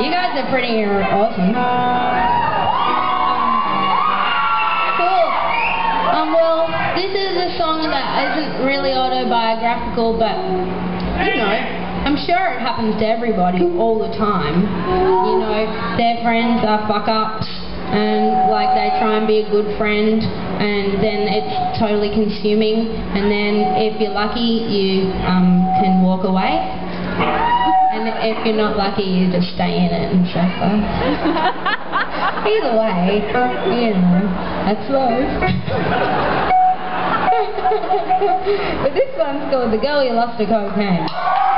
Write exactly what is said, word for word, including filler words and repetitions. You guys are pretty awesome. Cool. Um, well, this is a song that isn't really autobiographical, but, you know, I'm sure it happens to everybody all the time. You know, their friends are fuck-ups, and, like, they try and be a good friend, and then it's totally consuming, and then if you're lucky, you um, can walk away. And if you're not lucky, you just stay in it and suffer. Either way, you know, that's life. But this one's called The Girl You Lost to Cocaine.